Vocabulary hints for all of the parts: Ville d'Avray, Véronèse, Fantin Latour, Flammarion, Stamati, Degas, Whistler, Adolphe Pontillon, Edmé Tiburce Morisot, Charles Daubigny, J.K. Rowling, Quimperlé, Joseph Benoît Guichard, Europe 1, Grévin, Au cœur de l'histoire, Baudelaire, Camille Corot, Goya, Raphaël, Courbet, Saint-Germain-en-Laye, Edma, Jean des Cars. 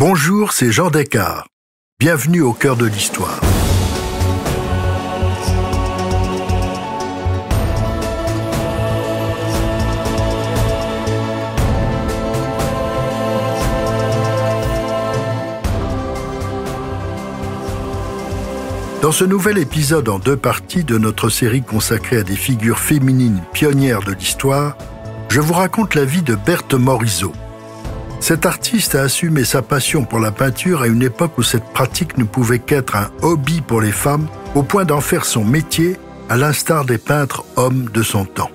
Bonjour, c'est Jean des Cars. Bienvenue au cœur de l'histoire. Dans ce nouvel épisode en deux parties de notre série consacrée à des figures féminines pionnières de l'histoire, je vous raconte la vie de Berthe Morisot. Cette artiste a assumé sa passion pour la peinture à une époque où cette pratique ne pouvait qu'être un hobby pour les femmes, au point d'en faire son métier, à l'instar des peintres hommes de son temps.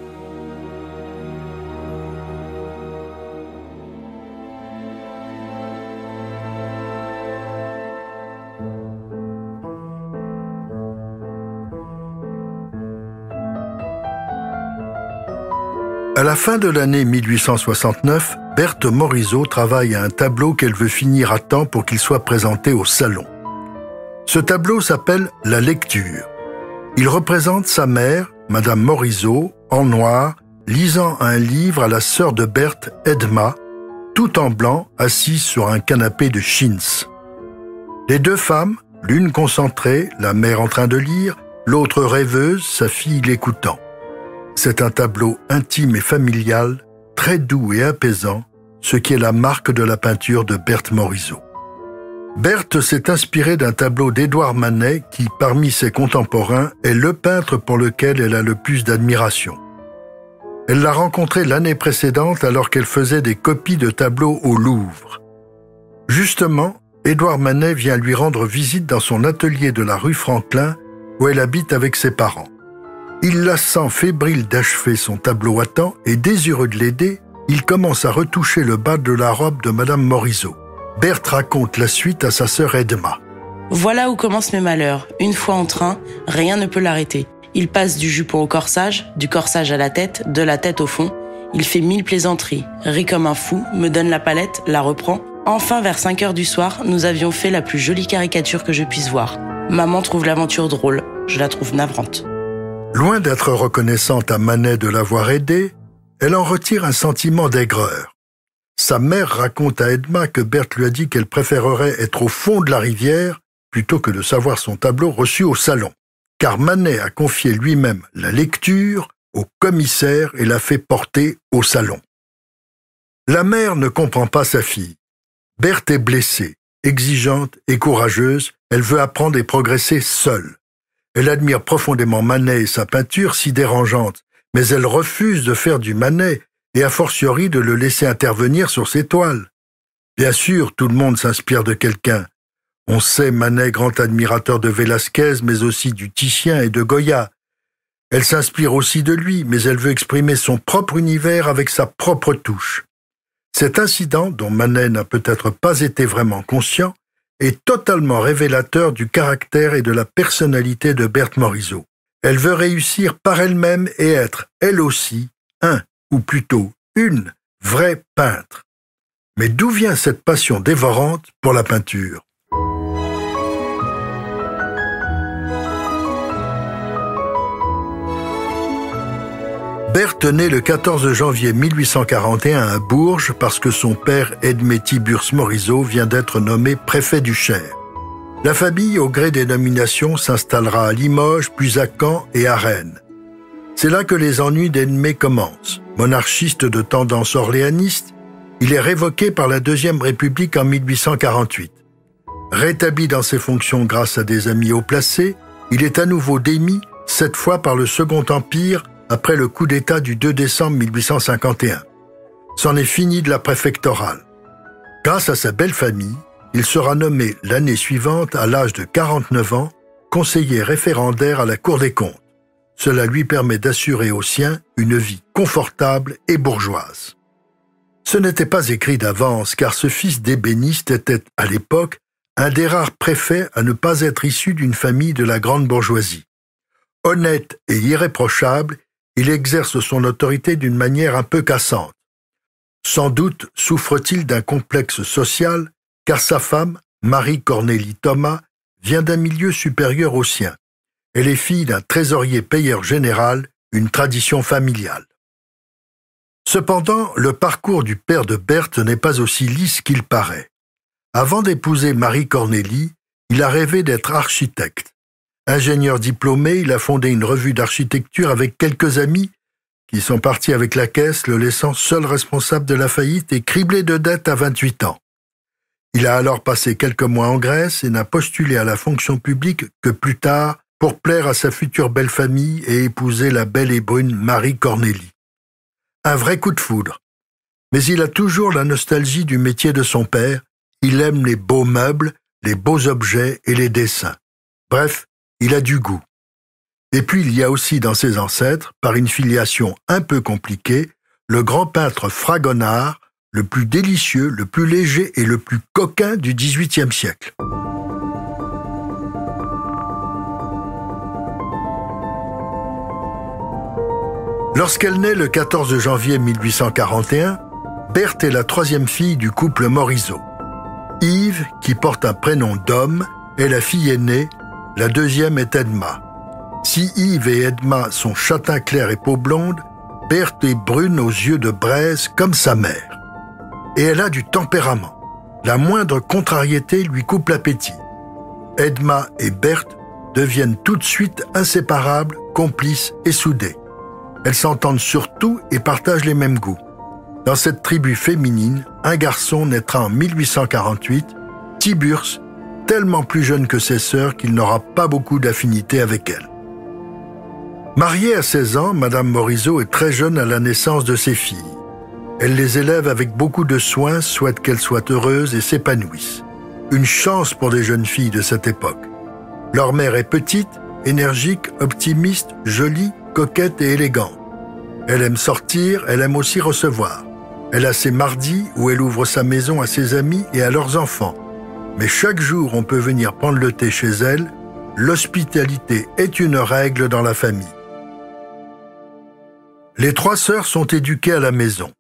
À la fin de l'année 1869, Berthe Morisot travaille à un tableau qu'elle veut finir à temps pour qu'il soit présenté au salon. Ce tableau s'appelle « La lecture ». Il représente sa mère, Madame Morisot, en noir, lisant un livre à la sœur de Berthe, Edma, tout en blanc, assise sur un canapé de chintz. Les deux femmes, l'une concentrée, la mère en train de lire, l'autre rêveuse, sa fille l'écoutant. C'est un tableau intime et familial, très doux et apaisant, ce qui est la marque de la peinture de Berthe Morisot. Berthe s'est inspirée d'un tableau d'Edouard Manet qui, parmi ses contemporains, est le peintre pour lequel elle a le plus d'admiration. Elle l'a rencontré l'année précédente alors qu'elle faisait des copies de tableaux au Louvre. Justement, Edouard Manet vient lui rendre visite dans son atelier de la rue Franklin où elle habite avec ses parents. Il la sent fébrile d'achever son tableau à temps et, désireux de l'aider, il commence à retoucher le bas de la robe de Madame Morisot. Berthe raconte la suite à sa sœur Edma. « Voilà où commencent mes malheurs. Une fois en train, rien ne peut l'arrêter. Il passe du jupon au corsage, du corsage à la tête, de la tête au fond. Il fait mille plaisanteries, rit comme un fou, me donne la palette, la reprend. Enfin, vers 5 heures du soir, nous avions fait la plus jolie caricature que je puisse voir. Maman trouve l'aventure drôle, je la trouve navrante. » Loin d'être reconnaissante à Manet de l'avoir aidée, elle en retire un sentiment d'aigreur. Sa mère raconte à Edma que Berthe lui a dit qu'elle préférerait être au fond de la rivière plutôt que de savoir son tableau reçu au salon, car Manet a confié lui-même la lecture au commissaire et l'a fait porter au salon. La mère ne comprend pas sa fille. Berthe est blessée, exigeante et courageuse, elle veut apprendre et progresser seule. Elle admire profondément Manet et sa peinture si dérangeante, mais elle refuse de faire du Manet et a fortiori de le laisser intervenir sur ses toiles. Bien sûr, tout le monde s'inspire de quelqu'un. On sait Manet grand admirateur de Velasquez, mais aussi du Titien et de Goya. Elle s'inspire aussi de lui, mais elle veut exprimer son propre univers avec sa propre touche. Cet incident, dont Manet n'a peut-être pas été vraiment conscient, est totalement révélateur du caractère et de la personnalité de Berthe Morisot. Elle veut réussir par elle-même et être, elle aussi, un, ou plutôt une, vraie peintre. Mais d'où vient cette passion dévorante pour la peinture ? Berthe naît le 14 janvier 1841 à Bourges parce que son père, Edmé Tiburce Morisot, vient d'être nommé préfet du Cher. La famille, au gré des nominations, s'installera à Limoges, puis à Caen et à Rennes. C'est là que les ennuis d'Edmé commencent. Monarchiste de tendance orléaniste, il est révoqué par la Deuxième République en 1848. Rétabli dans ses fonctions grâce à des amis haut placés, il est à nouveau démis, cette fois par le Second Empire, après le coup d'État du 2 décembre 1851. C'en est fini de la préfectorale. Grâce à sa belle famille, il sera nommé l'année suivante, à l'âge de 49 ans, conseiller référendaire à la Cour des comptes. Cela lui permet d'assurer aux siens une vie confortable et bourgeoise. Ce n'était pas écrit d'avance, car ce fils d'ébéniste était, à l'époque, un des rares préfets à ne pas être issu d'une famille de la grande bourgeoisie. Honnête et irréprochable, il exerce son autorité d'une manière un peu cassante. Sans doute souffre-t-il d'un complexe social, car sa femme, Marie Cornélie Thomas, vient d'un milieu supérieur au sien. Elle est fille d'un trésorier payeur général, une tradition familiale. Cependant, le parcours du père de Berthe n'est pas aussi lisse qu'il paraît. Avant d'épouser Marie Cornélie, il a rêvé d'être architecte. Ingénieur diplômé, il a fondé une revue d'architecture avec quelques amis qui sont partis avec la caisse, le laissant seul responsable de la faillite et criblé de dettes à 28 ans. Il a alors passé quelques mois en Grèce et n'a postulé à la fonction publique que plus tard pour plaire à sa future belle-famille et épouser la belle et brune Marie Cornélie. Un vrai coup de foudre. Mais il a toujours la nostalgie du métier de son père. Il aime les beaux meubles, les beaux objets et les dessins. Bref, il a du goût. Et puis il y a aussi dans ses ancêtres, par une filiation un peu compliquée, le grand peintre Fragonard, le plus délicieux, le plus léger et le plus coquin du XVIIIe siècle. Lorsqu'elle naît le 14 janvier 1841, Berthe est la troisième fille du couple Morisot. Yves, qui porte un prénom d'homme, est la fille aînée, la deuxième est Edma. Si Yves et Edma sont châtain clair et peau blonde, Berthe est brune aux yeux de braise comme sa mère. Et elle a du tempérament. La moindre contrariété lui coupe l'appétit. Edma et Berthe deviennent tout de suite inséparables, complices et soudées. Elles s'entendent sur tout et partagent les mêmes goûts. Dans cette tribu féminine, un garçon naîtra en 1848, Tiburce, tellement plus jeune que ses sœurs qu'il n'aura pas beaucoup d'affinité avec elle. Mariée à 16 ans, Madame Morisot est très jeune à la naissance de ses filles. Elle les élève avec beaucoup de soin, souhaite qu'elles soient heureuses et s'épanouissent. Une chance pour des jeunes filles de cette époque. Leur mère est petite, énergique, optimiste, jolie, coquette et élégante. Elle aime sortir, elle aime aussi recevoir. Elle a ses mardis où elle ouvre sa maison à ses amis et à leurs enfants. Mais chaque jour, on peut venir prendre le thé chez elle. L'hospitalité est une règle dans la famille. Les trois sœurs sont éduquées à la maison.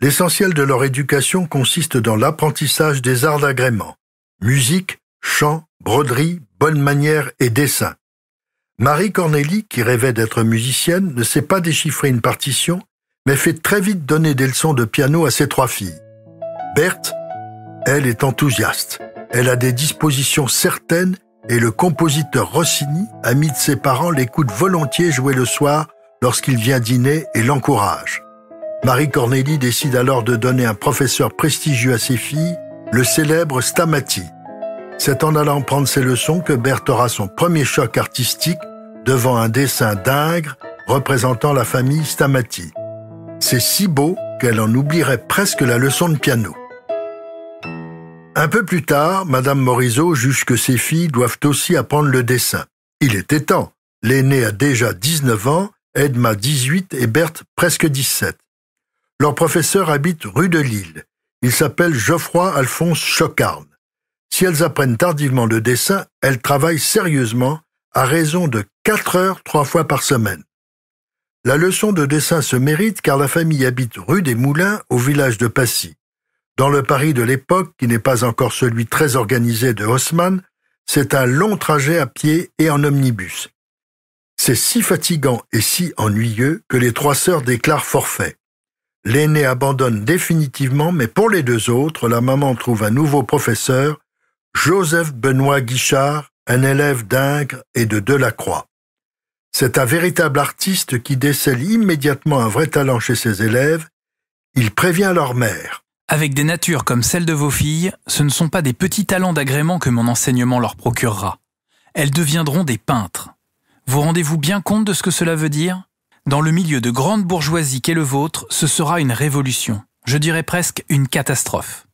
L'essentiel de leur éducation consiste dans l'apprentissage des arts d'agrément, musique, chant, broderie, bonne manière et dessin. Marie Cornélie, qui rêvait d'être musicienne, ne sait pas déchiffrer une partition, mais fait très vite donner des leçons de piano à ses trois filles. Berthe, elle, est enthousiaste. Elle a des dispositions certaines et le compositeur Rossini, ami de ses parents, l'écoute volontiers jouer le soir lorsqu'il vient dîner et l'encourage. Marie Cornélie décide alors de donner un professeur prestigieux à ses filles, le célèbre Stamati. C'est en allant prendre ses leçons que Berthe aura son premier choc artistique devant un dessin d'Ingres représentant la famille Stamati. C'est si beau qu'elle en oublierait presque la leçon de piano. Un peu plus tard, Madame Morisot juge que ses filles doivent aussi apprendre le dessin. Il était temps. L'aînée a déjà 19 ans, Edma 18 et Berthe presque 17. Leur professeur habite rue de Lille. Il s'appelle Geoffroy-Alphonse Chocarne. Si elles apprennent tardivement le dessin, elles travaillent sérieusement à raison de 4 heures 3 fois par semaine. La leçon de dessin se mérite car la famille habite rue des Moulins au village de Passy. Dans le Paris de l'époque, qui n'est pas encore celui très organisé de Haussmann, c'est un long trajet à pied et en omnibus. C'est si fatigant et si ennuyeux que les trois sœurs déclarent forfait. L'aînée abandonne définitivement, mais pour les deux autres, la maman trouve un nouveau professeur, Joseph Benoît Guichard, un élève d'Ingres et de Delacroix. C'est un véritable artiste qui décèle immédiatement un vrai talent chez ses élèves. Il prévient leur mère. Avec des natures comme celle de vos filles, ce ne sont pas des petits talents d'agrément que mon enseignement leur procurera. Elles deviendront des peintres. Vous rendez-vous bien compte de ce que cela veut dire ? Dans le milieu de grande bourgeoisie qu'est le vôtre, ce sera une révolution. Je dirais presque une catastrophe.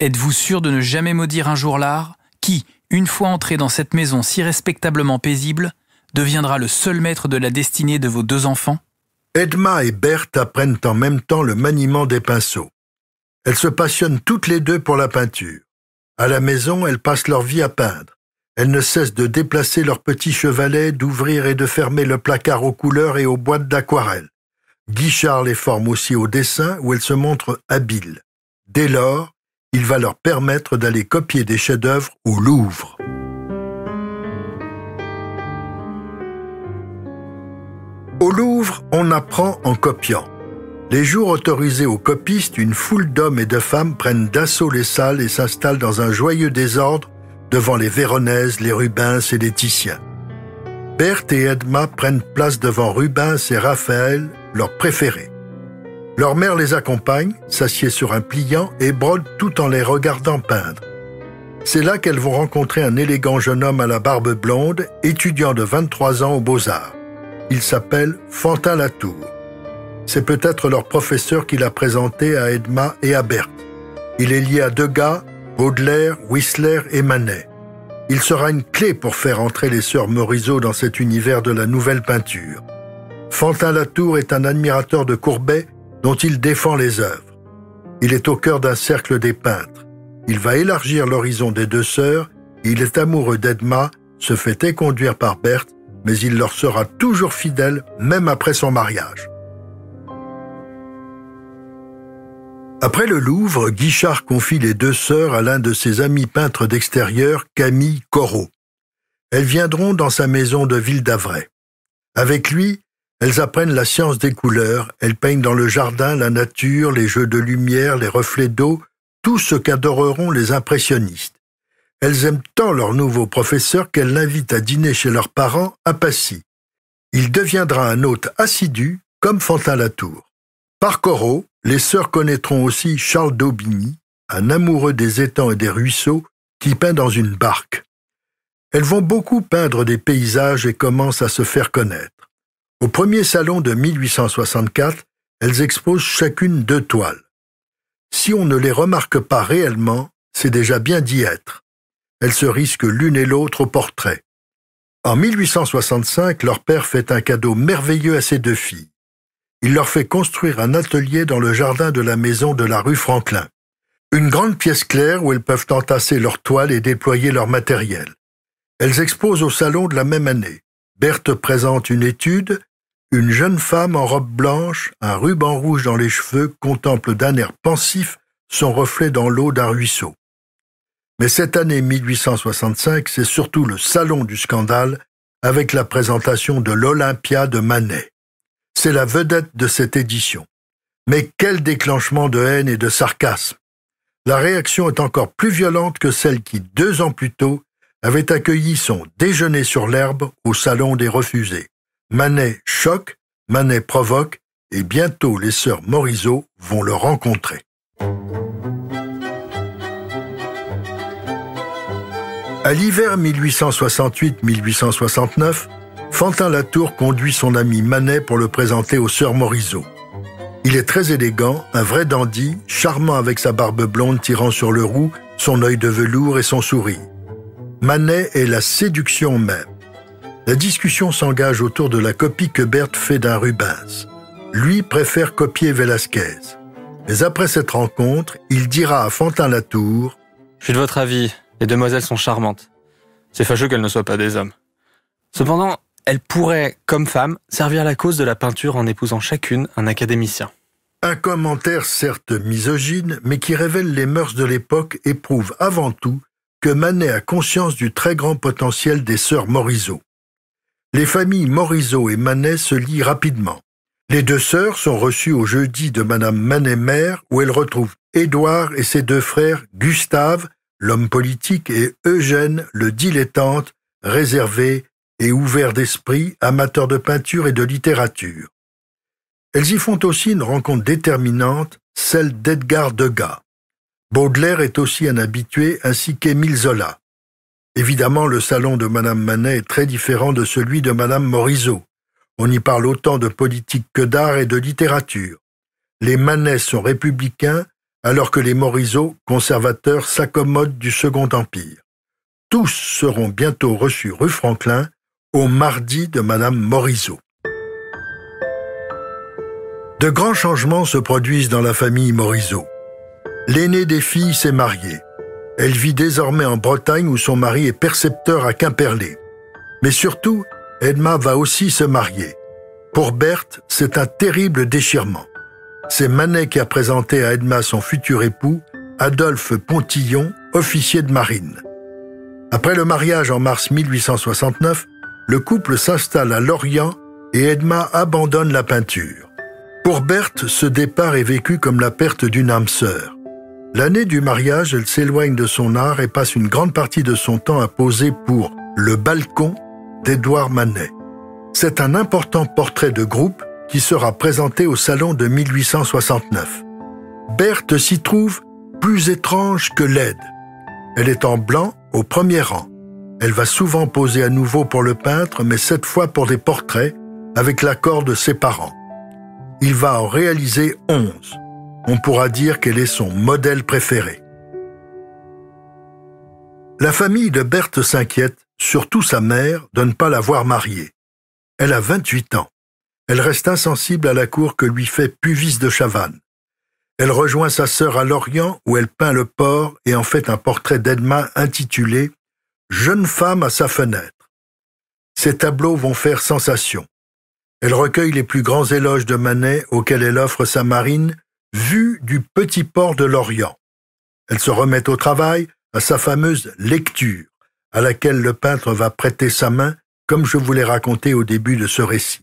Êtes-vous sûr de ne jamais maudire un jour l'art qui, une fois entré dans cette maison si respectablement paisible, deviendra le seul maître de la destinée de vos deux enfants ? Edma et Berthe apprennent en même temps le maniement des pinceaux. Elles se passionnent toutes les deux pour la peinture. À la maison, elles passent leur vie à peindre. Elles ne cessent de déplacer leurs petits chevalets, d'ouvrir et de fermer le placard aux couleurs et aux boîtes d'aquarelle. Guichard les forme aussi au dessin où elles se montrent habiles. Dès lors, il va leur permettre d'aller copier des chefs-d'œuvre au Louvre. Au Louvre, on apprend en copiant. Les jours autorisés aux copistes, une foule d'hommes et de femmes prennent d'assaut les salles et s'installent dans un joyeux désordre devant les Véronèse, les Rubens et les Titiens. Berthe et Edma prennent place devant Rubens et Raphaël, leurs préférés. Leur mère les accompagne, s'assied sur un pliant et brode tout en les regardant peindre. C'est là qu'elles vont rencontrer un élégant jeune homme à la barbe blonde, étudiant de 23 ans aux Beaux-Arts. Il s'appelle Fantin Latour. C'est peut-être leur professeur qui l'a présenté à Edma et à Berthe. Il est lié à Degas, Baudelaire, Whistler et Manet. Il sera une clé pour faire entrer les sœurs Morisot dans cet univers de la nouvelle peinture. Fantin Latour est un admirateur de Courbet dont il défend les œuvres. Il est au cœur d'un cercle des peintres. Il va élargir l'horizon des deux sœurs. Il est amoureux d'Edma, se fait éconduire par Berthe, mais il leur sera toujours fidèle, même après son mariage. Après le Louvre, Guichard confie les deux sœurs à l'un de ses amis peintres d'extérieur, Camille Corot. Elles viendront dans sa maison de Ville d'Avray. Avec lui, elles apprennent la science des couleurs, elles peignent dans le jardin, la nature, les jeux de lumière, les reflets d'eau, tout ce qu'adoreront les impressionnistes. Elles aiment tant leur nouveau professeur qu'elles l'invitent à dîner chez leurs parents à Passy. Il deviendra un hôte assidu, comme Fantin Latour. Par Corot, les sœurs connaîtront aussi Charles Daubigny, un amoureux des étangs et des ruisseaux, qui peint dans une barque. Elles vont beaucoup peindre des paysages et commencent à se faire connaître. Au premier salon de 1864, elles exposent chacune 2 toiles. Si on ne les remarque pas réellement, c'est déjà bien d'y être. Elles se risquent l'une et l'autre au portrait. En 1865, leur père fait un cadeau merveilleux à ses 2 filles. Il leur fait construire un atelier dans le jardin de la maison de la rue Franklin. Une grande pièce claire où elles peuvent entasser leurs toiles et déployer leur matériel. Elles exposent au salon de la même année. Berthe présente une étude. Une jeune femme en robe blanche, un ruban rouge dans les cheveux, contemple d'un air pensif son reflet dans l'eau d'un ruisseau. Mais cette année 1865, c'est surtout le salon du scandale avec la présentation de l'Olympia de Manet. C'est la vedette de cette édition. Mais quel déclenchement de haine et de sarcasme! La réaction est encore plus violente que celle qui, 2 ans plus tôt, avait accueilli son « déjeuner sur l'herbe » au Salon des Refusés. Manet choque, Manet provoque, et bientôt les sœurs Morisot vont le rencontrer. À l'hiver 1868-1869, Fantin Latour conduit son ami Manet pour le présenter aux sœurs Morisot. Il est très élégant, un vrai dandy, charmant avec sa barbe blonde tirant sur le roux, son œil de velours et son sourire. Manet est la séduction même. La discussion s'engage autour de la copie que Berthe fait d'un Rubens. Lui préfère copier Velasquez. Mais après cette rencontre, il dira à Fantin Latour « Je suis de votre avis, les demoiselles sont charmantes. C'est fâcheux qu'elles ne soient pas des hommes. Cependant, elle pourrait, comme femme, servir la cause de la peinture en épousant chacune un académicien. » Un commentaire certes misogyne, mais qui révèle les mœurs de l'époque et prouve avant tout que Manet a conscience du très grand potentiel des sœurs Morisot. Les familles Morisot et Manet se lient rapidement. Les 2 sœurs sont reçues au jeudi de Madame Manet-Mère, où elles retrouvent Édouard et ses 2 frères, Gustave, l'homme politique, et Eugène, le dilettante, réservé et ouvert d'esprit, amateur de peinture et de littérature. Elles y font aussi une rencontre déterminante, celle d'Edgar Degas. Baudelaire est aussi un habitué, ainsi qu'Émile Zola. Évidemment, le salon de Madame Manet est très différent de celui de Madame Morisot. On y parle autant de politique que d'art et de littérature. Les Manet sont républicains, alors que les Morisot, conservateurs, s'accommodent du Second Empire. Tous seront bientôt reçus rue Franklin, au mardi de Madame Morisot. De grands changements se produisent dans la famille Morisot. L'aînée des filles s'est mariée. Elle vit désormais en Bretagne où son mari est percepteur à Quimperlé. Mais surtout, Edma va aussi se marier. Pour Berthe, c'est un terrible déchirement. C'est Manet qui a présenté à Edma son futur époux, Adolphe Pontillon, officier de marine. Après le mariage en mars 1869, le couple s'installe à Lorient et Edma abandonne la peinture. Pour Berthe, ce départ est vécu comme la perte d'une âme sœur. L'année du mariage, elle s'éloigne de son art et passe une grande partie de son temps à poser pour « Le balcon » d'Edouard Manet. C'est un important portrait de groupe qui sera présenté au salon de 1869. Berthe s'y trouve plus étrange que laide. Elle est en blanc au premier rang. Elle va souvent poser à nouveau pour le peintre, mais cette fois pour des portraits, avec l'accord de ses parents. Il va en réaliser 11. On pourra dire qu'elle est son modèle préféré. La famille de Berthe s'inquiète, surtout sa mère, de ne pas l'avoir mariée. Elle a 28 ans. Elle reste insensible à la cour que lui fait Puvis de Chavannes. Elle rejoint sa sœur à Lorient, où elle peint le port et en fait un portrait d'Edma intitulé « Jeune femme à sa fenêtre ». Ces tableaux vont faire sensation. Elle recueille les plus grands éloges de Manet auxquels elle offre sa marine, vue du petit port de Lorient. Elle se remet au travail à sa fameuse « lecture », à laquelle le peintre va prêter sa main, comme je vous l'ai raconté au début de ce récit.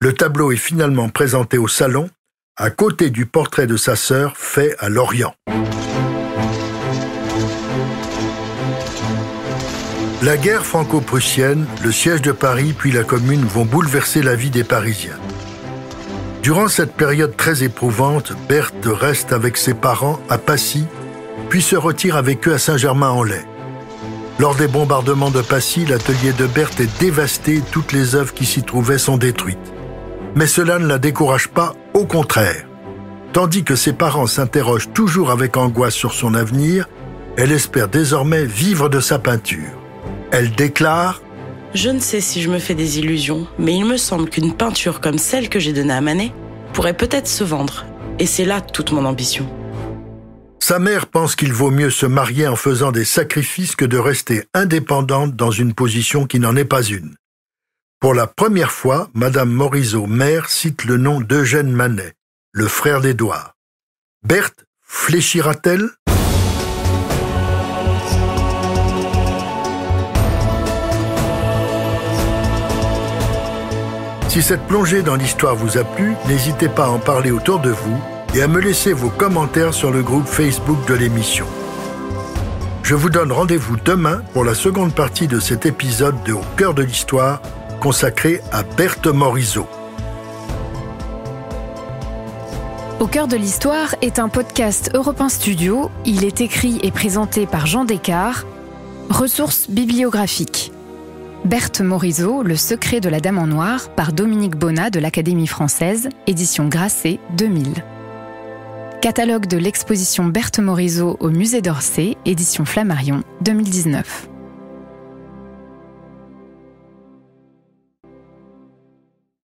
Le tableau est finalement présenté au salon, à côté du portrait de sa sœur fait à Lorient. La guerre franco-prussienne, le siège de Paris puis la Commune vont bouleverser la vie des Parisiens. Durant cette période très éprouvante, Berthe reste avec ses parents à Passy, puis se retire avec eux à Saint-Germain-en-Laye. Lors des bombardements de Passy, l'atelier de Berthe est dévasté, toutes les œuvres qui s'y trouvaient sont détruites. Mais cela ne la décourage pas, au contraire. Tandis que ses parents s'interrogent toujours avec angoisse sur son avenir, elle espère désormais vivre de sa peinture. Elle déclare « Je ne sais si je me fais des illusions, mais il me semble qu'une peinture comme celle que j'ai donnée à Manet pourrait peut-être se vendre, et c'est là toute mon ambition. » Sa mère pense qu'il vaut mieux se marier en faisant des sacrifices que de rester indépendante dans une position qui n'en est pas une. Pour la première fois, Madame Morisot, mère, cite le nom d'Eugène Manet, le frère d'Édouard. Berthe fléchira-t-elle? Si cette plongée dans l'histoire vous a plu, n'hésitez pas à en parler autour de vous et à me laisser vos commentaires sur le groupe Facebook de l'émission. Je vous donne rendez-vous demain pour la seconde partie de cet épisode de Au cœur de l'histoire, consacré à Berthe Morisot. Au cœur de l'histoire est un podcast Europe 1 Studio. Il est écrit et présenté par Jean des Cars. Ressources bibliographiques. Berthe Morisot, Le secret de la dame en noir, par Dominique Bona de l'Académie française, édition Grasset 2000. Catalogue de l'exposition Berthe Morisot au musée d'Orsay, édition Flammarion 2019.